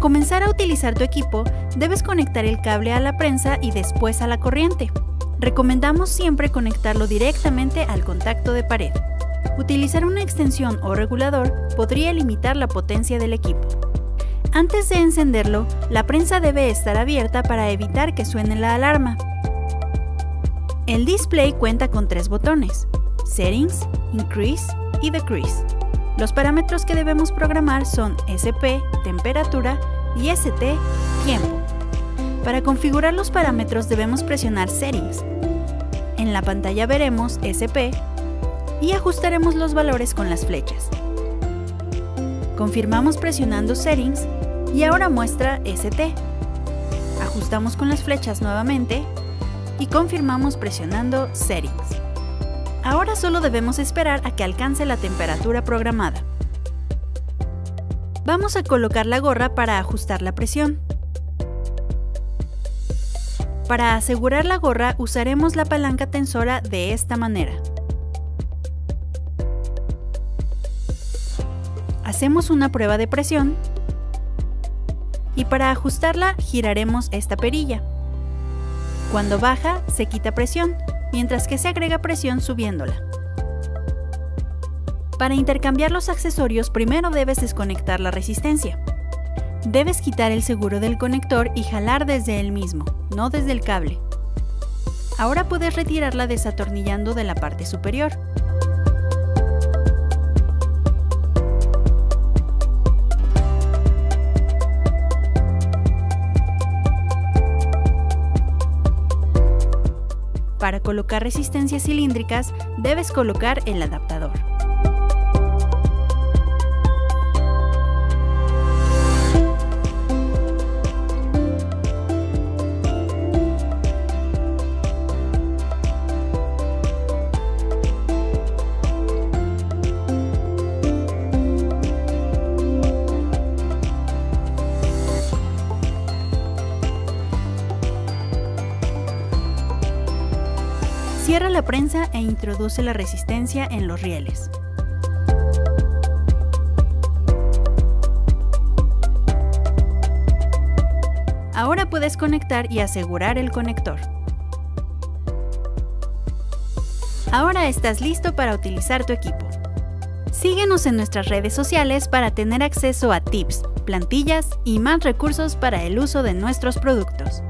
comenzar a utilizar tu equipo, debes conectar el cable a la prensa y después a la corriente. Recomendamos siempre conectarlo directamente al contacto de pared. Utilizar una extensión o regulador podría limitar la potencia del equipo. Antes de encenderlo, la prensa debe estar abierta para evitar que suene la alarma. El display cuenta con 3 botones: Settings, Increase y Decrease. Los parámetros que debemos programar son SP, temperatura, y ST, tiempo. Para configurar los parámetros debemos presionar Settings. En la pantalla veremos SP y ajustaremos los valores con las flechas. Confirmamos presionando Settings y ahora muestra ST. Ajustamos con las flechas nuevamente y confirmamos presionando Settings. Ahora solo debemos esperar a que alcance la temperatura programada. Vamos a colocar la gorra para ajustar la presión. Para asegurar la gorra usaremos la palanca tensora de esta manera. Hacemos una prueba de presión y para ajustarla giraremos esta perilla. Cuando baja se quita presión, mientras que se agrega presión subiéndola. Para intercambiar los accesorios primero debes desconectar la resistencia. Debes quitar el seguro del conector y jalar desde él mismo, no desde el cable. Ahora puedes retirarla desatornillando de la parte superior. Para colocar resistencias cilíndricas, debes colocar el adaptador. Cierra la prensa e introduce la resistencia en los rieles. Ahora puedes conectar y asegurar el conector. Ahora estás listo para utilizar tu equipo. Síguenos en nuestras redes sociales para tener acceso a tips, plantillas y más recursos para el uso de nuestros productos.